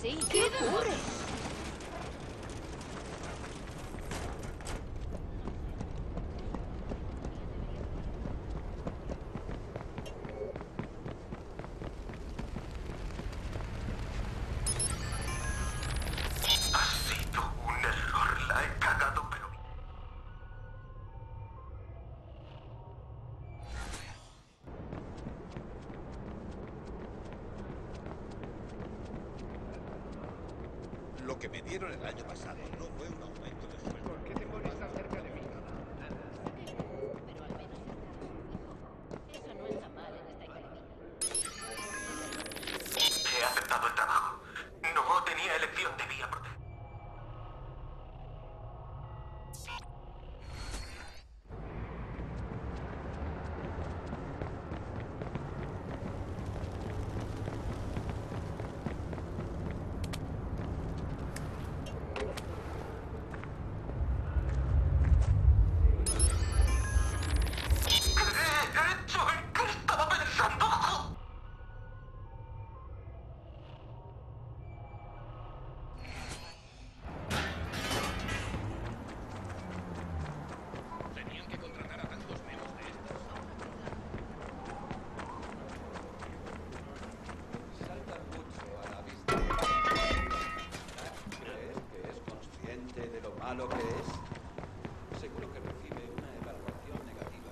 así? ¿Qué ocurre? Lo que me dieron el año pasado no fue un aumento de sueldo. ¿Por qué te pones tan cerca de mí? Pero al menos está fijo. Eso no está mal en esta economía. He aceptado el trabajo. No tenía elección, debía proteger. Lo que es, seguro que recibe una evaluación negativa.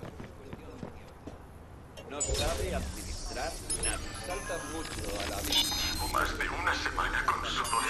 No sabe administrar nada. Salta mucho a la vista. Llevo más de una semana con su dolor.